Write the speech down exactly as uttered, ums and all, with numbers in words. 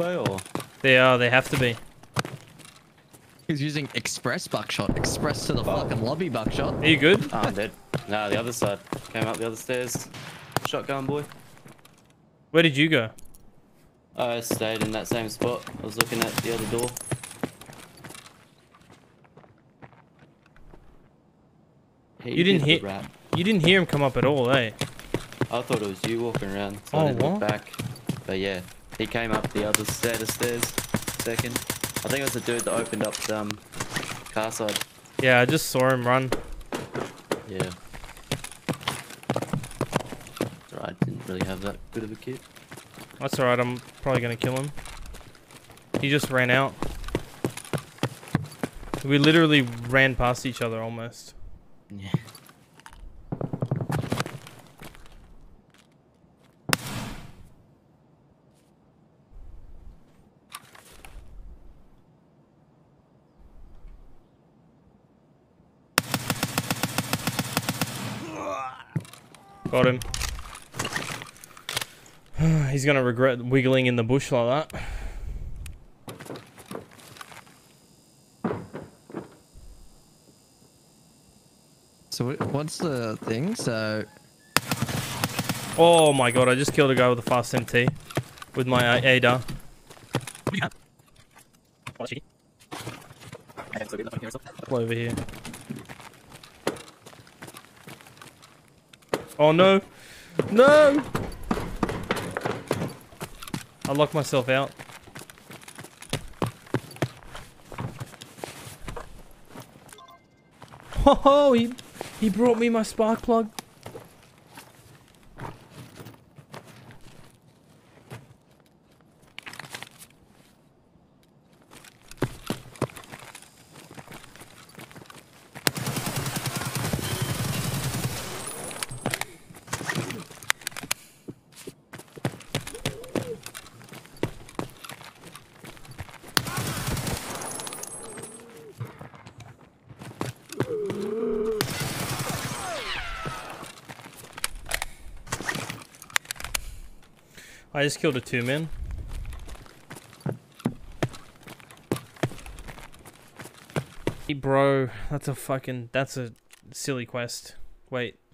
they, or? They are, they have to be. He's using express buckshot. Express to the oh. fucking lobby buckshot. Are you good? Oh, I'm dead. Nah, the other side. Came up the other stairs. Shotgun boy. Where did you go? I stayed in that same spot. I was looking at the other door. He you didn't hear. You didn't hear him come up at all, eh? I thought it was you walking around. So oh, I didn't what? Look back. But yeah, he came up the other set of stairs. Second, I think it was the dude that opened up the um, car side. Yeah, I just saw him run. Yeah. Alright, didn't really have that good of a kit. That's alright. I'm probably gonna kill him. He just ran out. We literally ran past each other almost. Yeah. Got him. He's gonna regret wiggling in the bush like that. So what's the thing? So. Oh my god! I just killed a guy with a fast M T, with my uh, A D A R. Over here. Oh no! No! I locked myself out. Oh, he, he brought me my spark plug. I just killed a two-man. Hey bro, that's a fucking, that's a silly quest. Wait.